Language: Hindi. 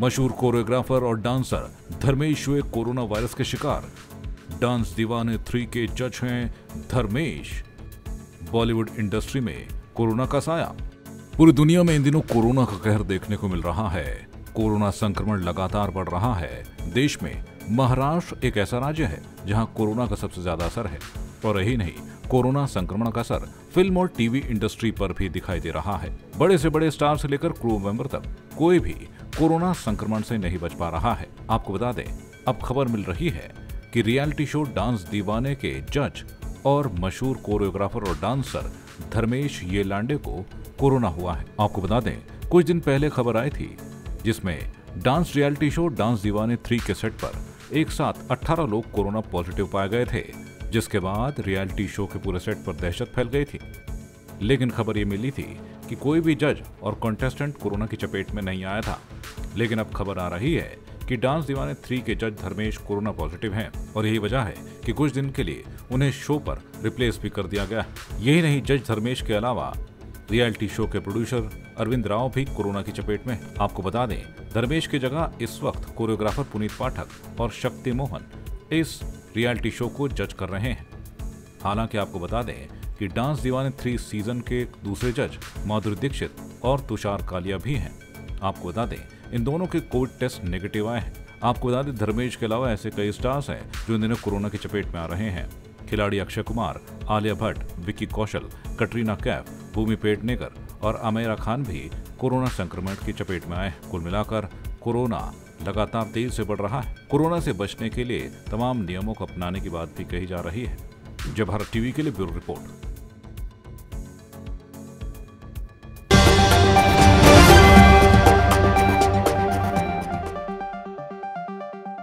मशहूर कोरियोग्राफर और डांसर धर्मेश हुए कोरोना वायरस के शिकार। डांस दीवाने 3 के जज हैं धर्मेश। बॉलीवुड इंडस्ट्री में कोरोना का साया। पूरी दुनिया में इन दिनों कोरोना का कहर देखने को मिल रहा है। कोरोना संक्रमण लगातार बढ़ रहा है। देश में महाराष्ट्र एक ऐसा राज्य है जहां कोरोना का सबसे ज्यादा असर है, और यही नहीं, कोरोना संक्रमण का असर फिल्म और टीवी इंडस्ट्री पर भी दिखाई दे रहा है। बड़े से बड़े स्टार से लेकर क्रू मेंबर तक कोई भी कोरोना संक्रमण से नहीं बच पा रहा है। आपको बता दें, अब खबर मिल रही है कि रियलिटी शो डांस दीवाने के जज और मशहूर कोरियोग्राफर और डांसर धर्मेश येलांडे को कोरोना हुआ है। आपको बता दें, कुछ दिन पहले खबर आई थी जिसमें डांस रियलिटी शो डांस दीवाने 3 के सेट पर एक साथ 18 लोग कोरोना पॉजिटिव पाए गए थे, जिसके बाद रियलिटी शो के पूरे सेट पर दहशत फैल गई थी। लेकिन खबर ये मिली थी कि कोई भी जज और कंटेस्टेंट कोरोना की चपेट में नहीं आया था। लेकिन अब खबर आ रही है कि डांस दीवाने 3 के जज धर्मेश कोरोना पॉजिटिव हैं, और यही वजह है कि कुछ दिन के लिए उन्हें शो पर रिप्लेस भी कर दिया गया। यही नहीं, जज धर्मेश के अलावा रियलिटी शो के प्रोड्यूसर अरविंद राव भी कोरोना की चपेट में। आपको बता दें, धर्मेश की जगह इस वक्त कोरियोग्राफर पुनीत पाठक और शक्ति मोहन इस रियलिटी शो को जज कर रहे हैं। हालांकि आपको बता दें कि डांस दीवाने 3 सीजन के दूसरे जज माधुरी दीक्षित और तुषार कालिया भी हैं। आपको बता दें, इन दोनों के कोविड टेस्ट नेगेटिव आए हैं। आपको बता दें, धर्मेश के अलावा ऐसे कई स्टार्स हैं जो इन दिनों कोरोना की चपेट में आ रहे हैं। खिलाड़ी अक्षय कुमार, आलिया भट्ट, विक्की कौशल, कटरीना कैफ, भूमि पेटनेकर और अमेरा खान भी कोरोना संक्रमण की चपेट में आए। कुल मिलाकर कोरोना लगातार तेजी से बढ़ रहा है। कोरोना से बचने के लिए तमाम नियमों को अपनाने की बात भी कही जा रही है। जय भारत टीवी के लिए ब्यूरो रिपोर्ट।